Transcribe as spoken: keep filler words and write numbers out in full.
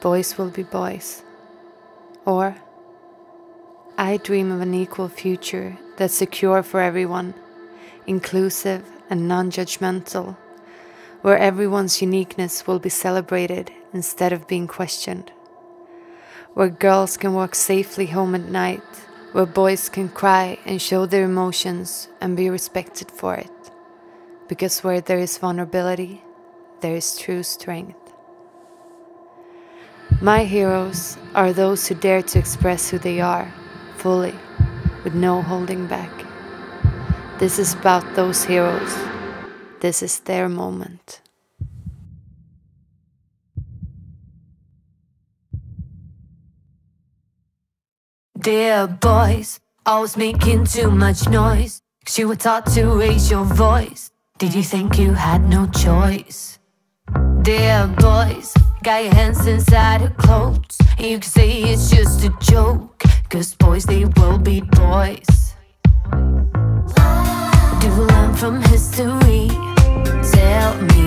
boys will be boys. Or, I dream of an equal future that's secure for everyone, inclusive and non-judgmental, where everyone's uniqueness will be celebrated instead of being questioned, where girls can walk safely home at night, where boys can cry and show their emotions and be respected for it. Because where there is vulnerability, there is true strength. My heroes are those who dare to express who they are, fully, with no holding back. This is about those heroes. This is their moment. Dear boys, always making too much noise, 'cause you were taught to raise your voice. Did you think you had no choice? Dear boys, got your hands inside your clothes, and you can say it's just a joke, 'cause boys, they will be boys. Do learn from history, tell me.